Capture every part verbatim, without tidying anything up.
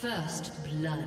First blood.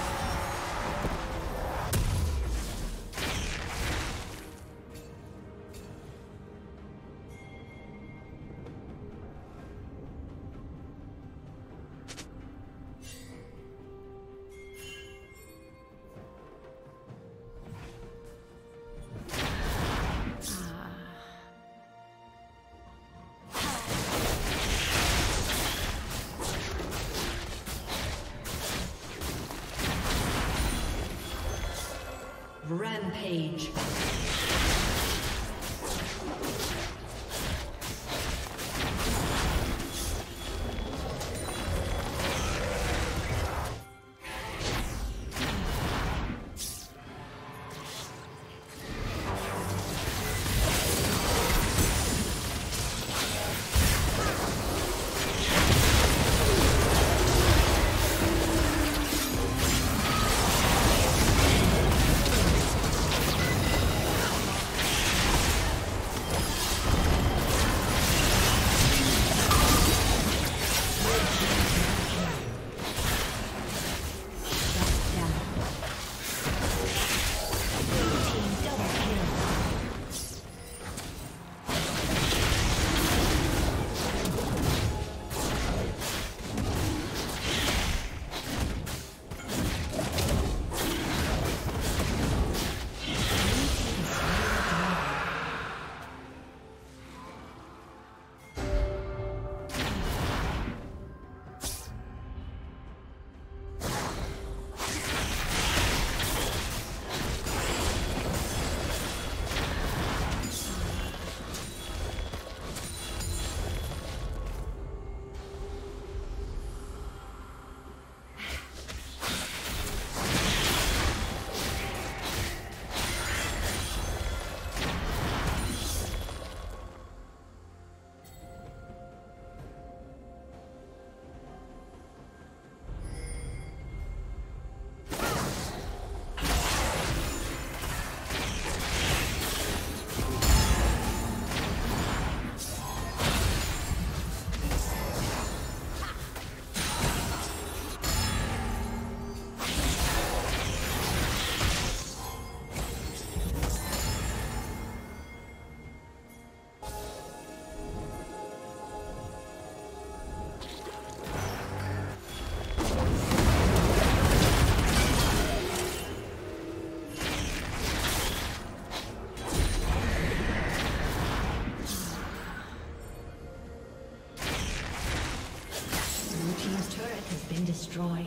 Rampage. been destroyed.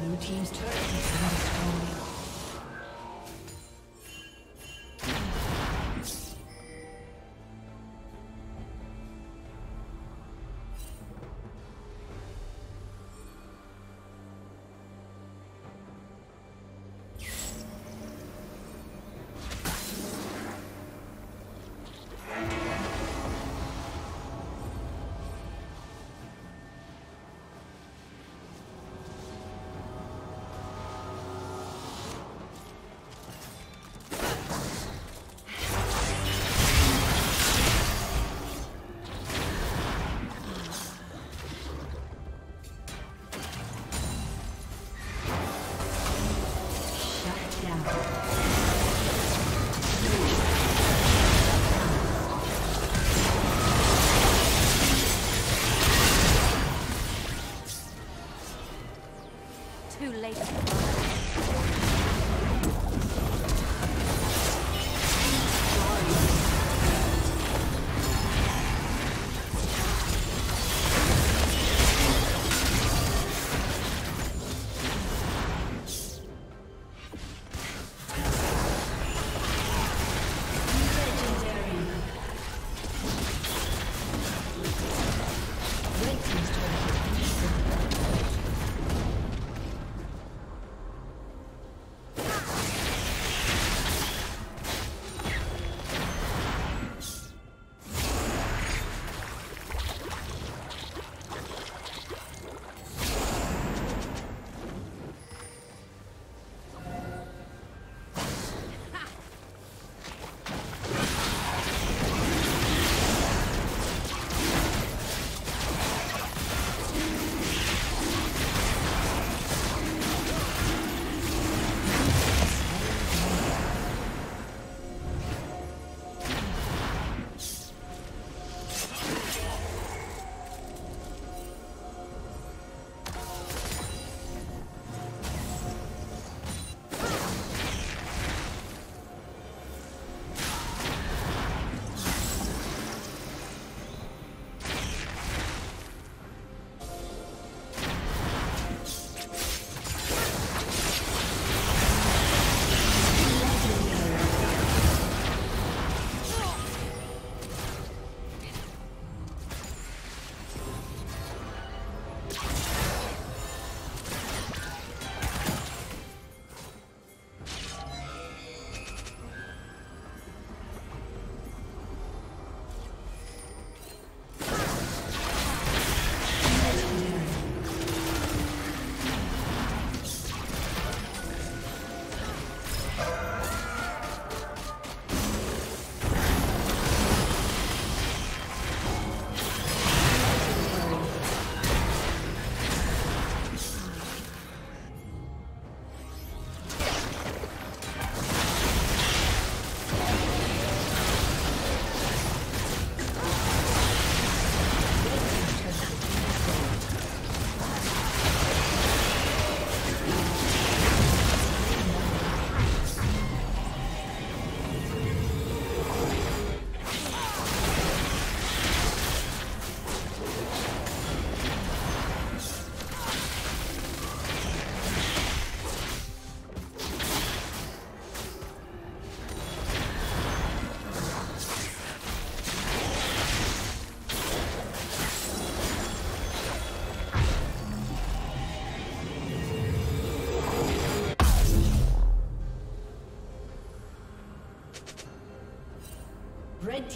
Blue team's turret has been destroyed.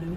Blue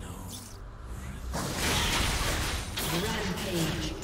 No. Rampage.